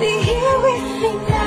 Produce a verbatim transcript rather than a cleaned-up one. be here with me now.